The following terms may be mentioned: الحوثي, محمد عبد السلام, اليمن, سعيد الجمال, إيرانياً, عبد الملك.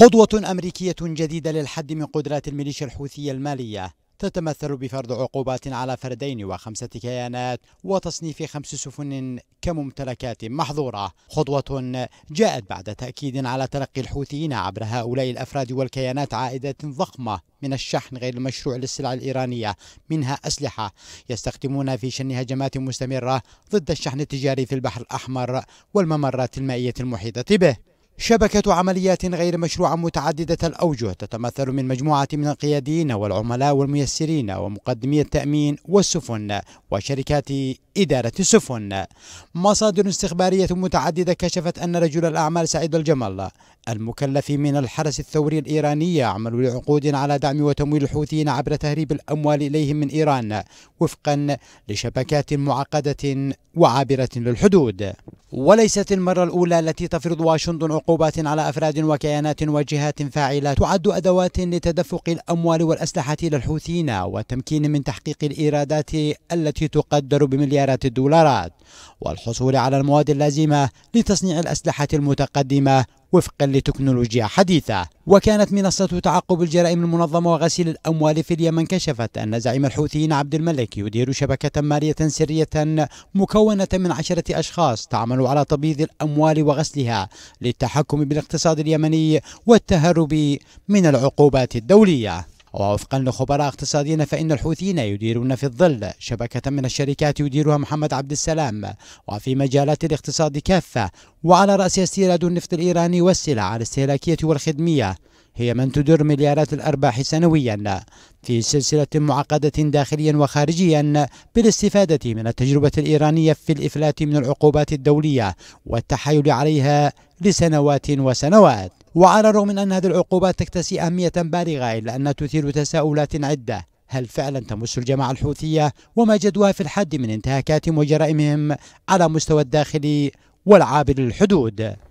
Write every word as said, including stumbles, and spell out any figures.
خطوة أمريكية جديدة للحد من قدرات الميليشيا الحوثية المالية تتمثل بفرض عقوبات على فردين وخمسة كيانات وتصنيف خمس سفن كممتلكات محظورة. خطوة جاءت بعد تأكيد على تلقي الحوثيين عبر هؤلاء الأفراد والكيانات عائدات ضخمة من الشحن غير المشروع للسلع الإيرانية، منها أسلحة يستخدمونها في شن هجمات مستمرة ضد الشحن التجاري في البحر الأحمر والممرات المائية المحيطة به. شبكة عمليات غير مشروعة متعددة الأوجه تتمثل من مجموعة من القياديين والعملاء والميسرين ومقدمي التأمين والسفن وشركات إدارة السفن. مصادر استخبارية متعددة كشفت أن رجل الأعمال سعيد الجمال المكلف من الحرس الثوري الإيراني يعمل لعقود على دعم وتمويل الحوثيين عبر تهريب الأموال إليهم من إيران وفقا لشبكات معقدة وعابرة للحدود. وليست المرة الأولى التي تفرض واشنطن عقوبات على أفراد وكيانات وجهات فاعلة تعد أدوات لتدفق الأموال والأسلحة للحوثيين والتمكين من تحقيق الإيرادات التي تقدر بمليارات الدولارات والحصول على المواد اللازمة لتصنيع الأسلحة المتقدمة وفقا لتكنولوجيا حديثة. وكانت منصة تعقب الجرائم المنظمة وغسيل الأموال في اليمن كشفت أن زعيم الحوثيين عبد الملك يدير شبكة مالية سرية مكونة من عشرة أشخاص تعمل على تبييض الأموال وغسلها للتحكم بالاقتصاد اليمني والتهرب من العقوبات الدولية. ووفقا لخبراء اقتصاديين فإن الحوثيين يديرون في الظل شبكة من الشركات يديرها محمد عبد السلام وفي مجالات الاقتصاد كافة، وعلى رأسها استيراد النفط الإيراني والسلع الاستهلاكية والخدمية، هي من تدر مليارات الأرباح سنويا في سلسلة معقدة داخليا وخارجيا بالاستفادة من التجربة الإيرانية في الإفلات من العقوبات الدولية والتحايل عليها لسنوات وسنوات. وعلى الرغم من أن هذه العقوبات تكتسي أهمية بالغة إلا أنها تثير تساؤلات عدة. هل فعلا تمس الجماعة الحوثية وما جدوها في الحد من انتهاكاتهم وجرائمهم على مستوى الداخلي والعابر للحدود؟